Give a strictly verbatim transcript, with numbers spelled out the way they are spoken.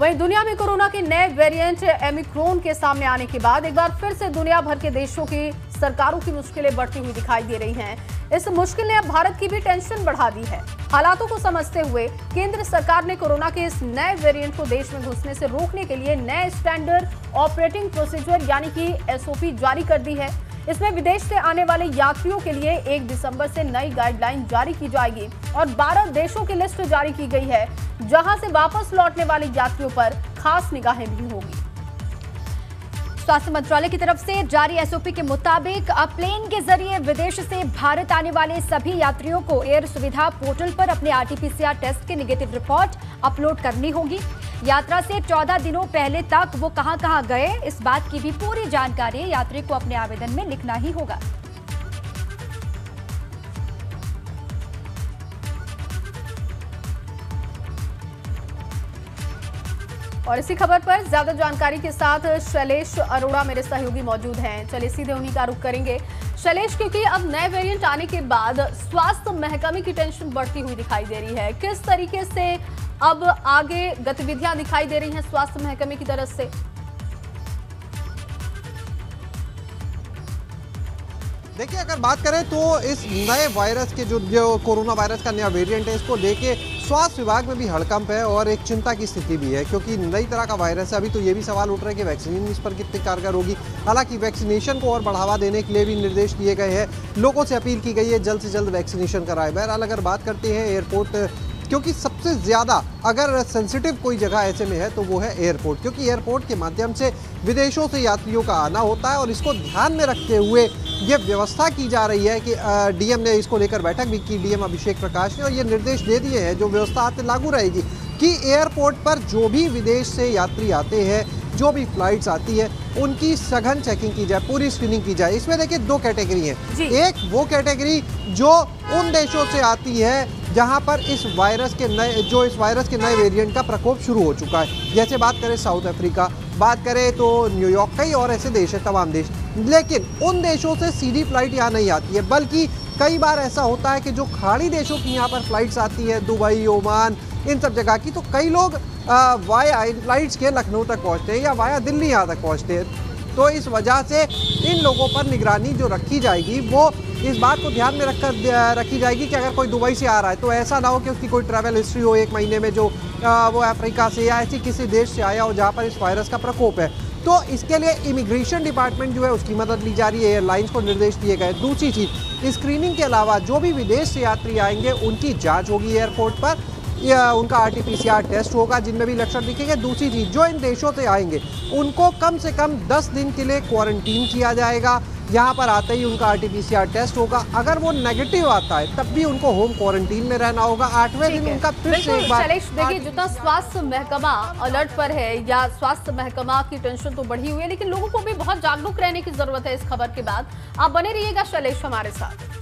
वहीं दुनिया में कोरोना के नए वेरिएंट ओमिक्रॉन के सामने आने के बाद एक बार फिर से दुनिया भर के देशों की सरकारों की मुश्किलें बढ़ती हुई दिखाई दे रही हैं। इस मुश्किल ने अब भारत की भी टेंशन बढ़ा दी है। हालातों को समझते हुए केंद्र सरकार ने कोरोना के इस नए वेरिएंट को देश में घुसने से रोकने के लिए नए स्टैंडर्ड ऑपरेटिंग प्रोसीजर यानी कि एसओपी जारी कर दी है। इसमें विदेश से आने वाले यात्रियों के लिए एक दिसंबर से नई गाइडलाइन जारी की जाएगी और बारह देशों की लिस्ट जारी की गई है जहां से वापस लौटने वाले यात्रियों पर खास निगाहें भी होगी। स्वास्थ्य मंत्रालय की तरफ से जारी एसओपी के मुताबिक अब प्लेन के जरिए विदेश से भारत आने वाले सभी यात्रियों को एयर सुविधा पोर्टल पर अपने आरटीपीसीआर टेस्ट की निगेटिव रिपोर्ट अपलोड करनी होगी। यात्रा से चौदह दिनों पहले तक वो कहां कहां गए, इस बात की भी पूरी जानकारी यात्री को अपने आवेदन में लिखना ही होगा। और इसी खबर पर ज्यादा जानकारी के साथ शैलेश अरोड़ा मेरे सहयोगी मौजूद हैं। चलिए सीधे उन्हीं का रुख करेंगे। शैलेश, क्योंकि अब नए वेरिएंट आने के बाद स्वास्थ्य महकमे की टेंशन बढ़ती हुई दिखाई दे रही है, किस तरीके से अब आगे गतिविधियां दिखाई दे रही हैं स्वास्थ्य महकमे की तरफ से? देखिए, अगर बात करें तो इस नए वायरस के जो जो कोरोना वायरस का नया वेरिएंट है, इसको लेके स्वास्थ्य विभाग में भी हड़कंप है और एक चिंता की स्थिति भी है, क्योंकि नई तरह का वायरस है। अभी तो ये भी सवाल उठ रहा है कि वैक्सीन इस पर कितनी कारगर होगी। हालांकि वैक्सीनेशन को और बढ़ावा देने के लिए भी निर्देश दिए गए हैं, लोगों से अपील की गई है जल्द से जल्द वैक्सीनेशन कराएं। बहरहाल, अगर बात करते हैं एयरपोर्ट, क्योंकि सबसे ज़्यादा अगर सेंसिटिव कोई जगह ऐसे में है तो वो है एयरपोर्ट, क्योंकि एयरपोर्ट के माध्यम से विदेशों से यात्रियों का आना होता है और इसको ध्यान में रखते हुए ये व्यवस्था की जा रही है कि डीएम ने इसको लेकर बैठक भी की, डीएम अभिषेक प्रकाश ने, और ये निर्देश दे दिए हैं जो व्यवस्था आते लागू रहेगी कि एयरपोर्ट पर जो भी विदेश से यात्री आते हैं, जो भी फ्लाइट्स आती है, उनकी सघन चेकिंग की जाए, पूरी स्क्रीनिंग की जाए। इसमें देखिए दो कैटेगरी है। एक वो कैटेगरी जो उन देशों से आती है जहां पर इस वायरस के नए जो इस वायरस के नए वेरिएंट का प्रकोप शुरू हो चुका है, जैसे बात करें साउथ अफ्रीका, बात करें तो न्यूयॉर्क, कई और ऐसे देश हैं, तमाम देश। लेकिन उन देशों से सीधी फ्लाइट यहाँ नहीं आती है, बल्कि कई बार ऐसा होता है कि जो खाड़ी देशों की यहाँ पर फ्लाइट्स आती है, दुबई, ओमान, इन सब जगह की, तो कई लोग वाया इन फ्लाइट्स के लखनऊ तक पहुँचते हैं या वाया दिल्ली यहाँ तक पहुँचते हैं। तो इस वजह से इन लोगों पर निगरानी जो रखी जाएगी वो इस बात को ध्यान में रखकर रखी जाएगी कि अगर कोई दुबई से आ रहा है तो ऐसा ना हो कि उसकी कोई ट्रैवल हिस्ट्री हो एक महीने में, जो आ, वो अफ्रीका से या ऐसी किसी देश से आया हो जहाँ पर इस वायरस का प्रकोप है। तो इसके लिए इमिग्रेशन डिपार्टमेंट जो है उसकी मदद ली जा रही है, एयरलाइंस को निर्देश दिए गए। दूसरी चीज़, स्क्रीनिंग के अलावा जो भी विदेश से यात्री आएंगे उनकी जाँच होगी एयरपोर्ट पर, या उनका आरटीपीसीआर टेस्ट होगा जिनमें भी लक्षण दिखेंगे। दूसरी चीज़, जो इन देशों से आएंगे उनको कम से कम दस दिन के लिए क्वारंटीन किया जाएगा। यहाँ पर आते ही उनका आरटीपीसीआर टेस्ट होगा, अगर वो नेगेटिव आता है तब भी उनको होम क्वारंटीन में रहना होगा। आठवें दिन उनका फिर से एक बार। देखिए, जितना स्वास्थ्य महकमा अलर्ट पर है या स्वास्थ्य महकमा की टेंशन तो बढ़ी हुई है, लेकिन लोगों को भी बहुत जागरूक रहने की जरूरत है। इस खबर के बाद आप बने रहिएगा शैलेश हमारे साथ।